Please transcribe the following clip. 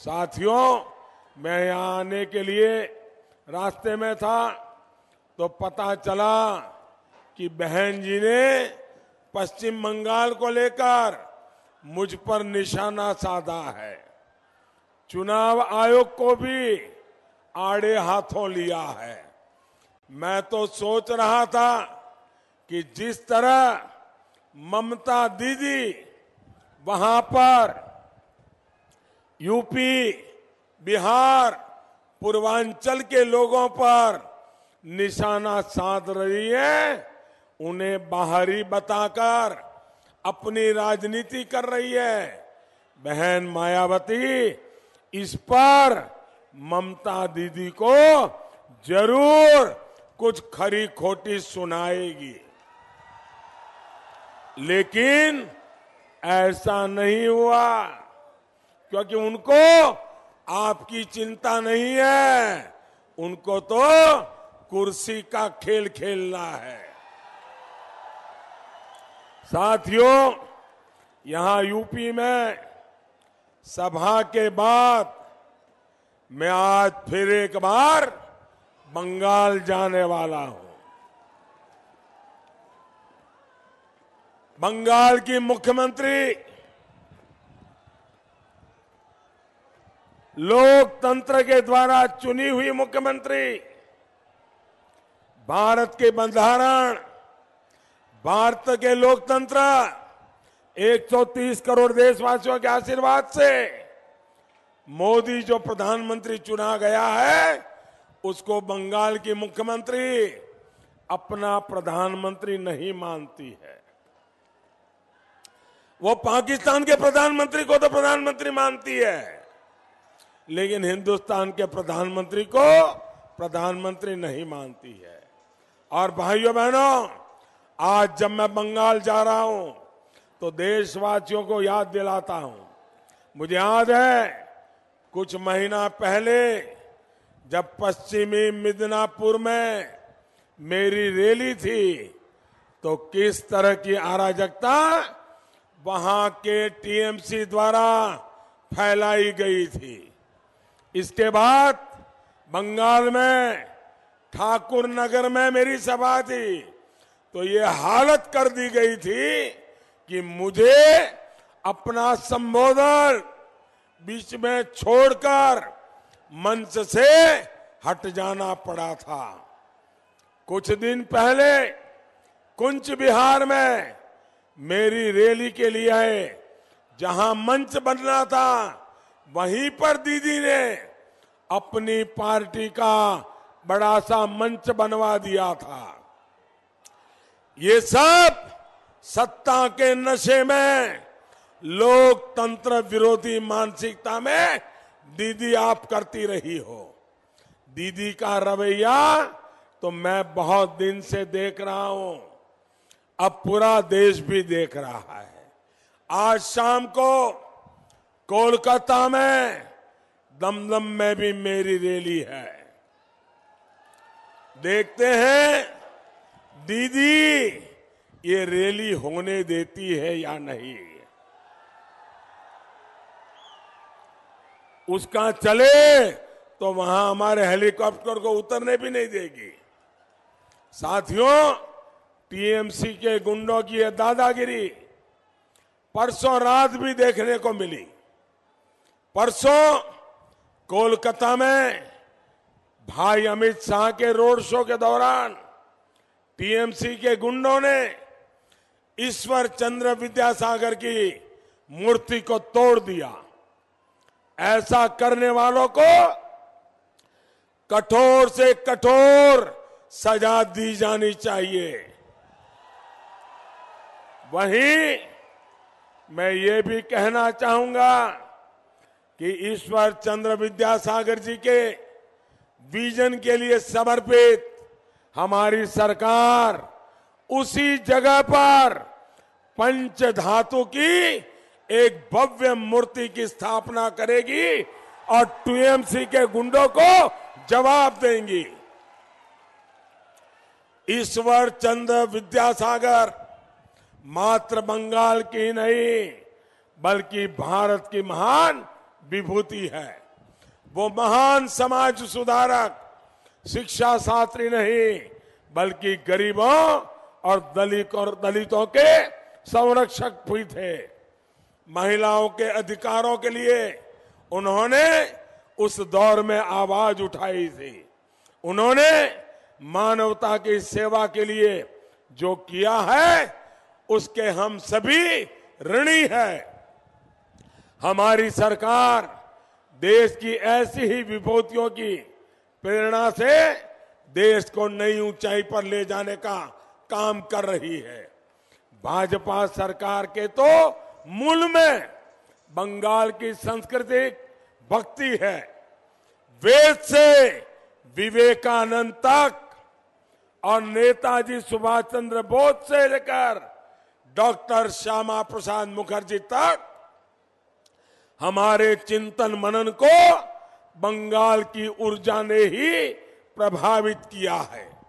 साथियों, मैं यहाँ आने के लिए रास्ते में था तो पता चला कि बहन जी ने पश्चिम बंगाल को लेकर मुझ पर निशाना साधा है, चुनाव आयोग को भी आड़े हाथों लिया है। मैं तो सोच रहा था कि जिस तरह ममता दीदी वहां पर यूपी, बिहार, पूर्वांचल के लोगों पर निशाना साध रही है, उन्हें बाहरी बताकर अपनी राजनीति कर रही है। बहन मायावती, इस पर ममता दीदी को जरूर कुछ खरी खोटी सुनाएगी, लेकिन ऐसा नहीं हुआ, क्योंकि उनको आपकी चिंता नहीं है, उनको तो कुर्सी का खेल खेलना है। साथियों, यहां यूपी में सभा के बाद मैं आज फिर एक बार बंगाल जाने वाला हूं। बंगाल की मुख्यमंत्री लोकतंत्र के द्वारा चुनी हुई मुख्यमंत्री, भारत के बंधारण, भारत के लोकतंत्र, 130 करोड़ देशवासियों के आशीर्वाद से मोदी जो प्रधानमंत्री चुना गया है, उसको बंगाल की मुख्यमंत्री अपना प्रधानमंत्री नहीं मानती है। वो पाकिस्तान के प्रधानमंत्री को तो प्रधानमंत्री मानती है, लेकिन हिंदुस्तान के प्रधानमंत्री को प्रधानमंत्री नहीं मानती है। और भाइयों बहनों, आज जब मैं बंगाल जा रहा हूं तो देशवासियों को याद दिलाता हूं। मुझे याद है कुछ महीना पहले जब पश्चिमी मिदिनापुर में मेरी रैली थी तो किस तरह की अराजकता वहां के टीएमसी द्वारा फैलाई गई थी। इसके बाद बंगाल में ठाकुर नगर में मेरी सभा थी तो ये हालत कर दी गई थी कि मुझे अपना संबोधन बीच में छोड़कर मंच से हट जाना पड़ा था। कुछ दिन पहले कुंज बिहार में मेरी रैली के लिए आए, जहां मंच बनना था वहीं पर दीदी ने अपनी पार्टी का बड़ा सा मंच बनवा दिया था। ये सब सत्ता के नशे में, लोकतंत्र विरोधी मानसिकता में दीदी आप करती रही हो। दीदी का रवैया तो मैं बहुत दिन से देख रहा हूं, अब पूरा देश भी देख रहा है। आज शाम को कोलकाता में, दमदम में भी मेरी रैली है। देखते हैं दीदी ये रैली होने देती है या नहीं, उसका चले तो वहां हमारे हेलीकॉप्टर को उतरने भी नहीं देगी। साथियों, टीएमसी के गुंडों की यह दादागिरी परसों रात भी देखने को मिली। परसों कोलकाता में भाई अमित शाह के रोड शो के दौरान टीएमसी के गुंडों ने ईश्वर चंद्र विद्यासागर की मूर्ति को तोड़ दिया। ऐसा करने वालों को कठोर से कठोर सजा दी जानी चाहिए। वहीं मैं ये भी कहना चाहूंगा कि ईश्वर चंद्र विद्यासागर जी के विजन के लिए समर्पित हमारी सरकार उसी जगह पर पंच धातु की एक भव्य मूर्ति की स्थापना करेगी और टीएमसी के गुंडों को जवाब देंगी। ईश्वर चंद्र विद्यासागर मात्र बंगाल की नहीं बल्कि भारत की महान विभूति है। वो महान समाज सुधारक शिक्षा शास्त्री नहीं बल्कि गरीबों और दलितों के संरक्षक भी थे। महिलाओं के अधिकारों के लिए उन्होंने उस दौर में आवाज उठाई थी। उन्होंने मानवता की सेवा के लिए जो किया है उसके हम सभी ऋणी हैं। हमारी सरकार देश की ऐसी ही विभूतियों की प्रेरणा से देश को नई ऊंचाई पर ले जाने का काम कर रही है। भाजपा सरकार के तो मूल में बंगाल की सांस्कृतिक भक्ति है। वेद से विवेकानंद तक और नेताजी सुभाष चंद्र बोस से लेकर डॉक्टर श्यामा प्रसाद मुखर्जी तक हमारे चिंतन मनन को बंगाल की ऊर्जा ने ही प्रभावित किया है।